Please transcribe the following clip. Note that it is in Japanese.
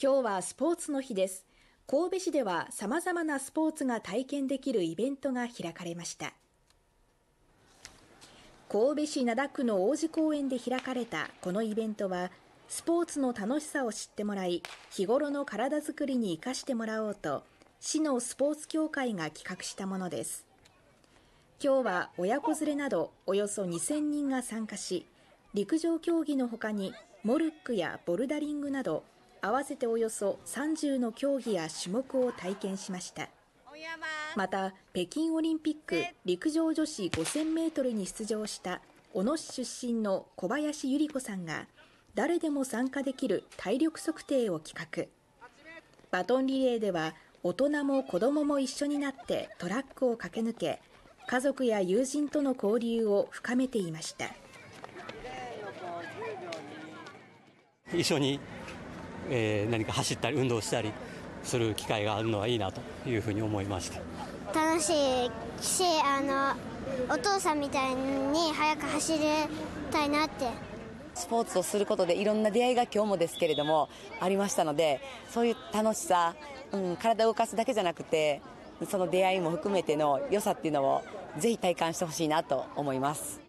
今日はスポーツの日です。神戸市ではさまざまなスポーツが体験できるイベントが開かれました。神戸市灘区の王子公園で開かれたこのイベントは、スポーツの楽しさを知ってもらい、日頃の体づくりに生かしてもらおうと、市のスポーツ協会が企画したものです。今日は親子連れなどおよそ2000人が参加し、陸上競技のほかにモルックやボルダリングなど、合わせておよそ30の競技や種目を体験しました。また、北京オリンピック陸上女子5000メートルに出場した小野市出身の小林百合子さんが、誰でも参加できる体力測定を企画。バトンリレーでは大人も子どもも一緒になってトラックを駆け抜け、家族や友人との交流を深めていました。一緒に、何か走ったり運動したりする機会があるのはいいなというふうに思いました。楽しいし、お父さんみたいに早く走りたいなって。スポーツをすることでいろんな出会いが今日もですけれどもありましたので、そういう楽しさ、体を動かすだけじゃなくて、その出会いも含めての良さっていうのをぜひ体感してほしいなと思います。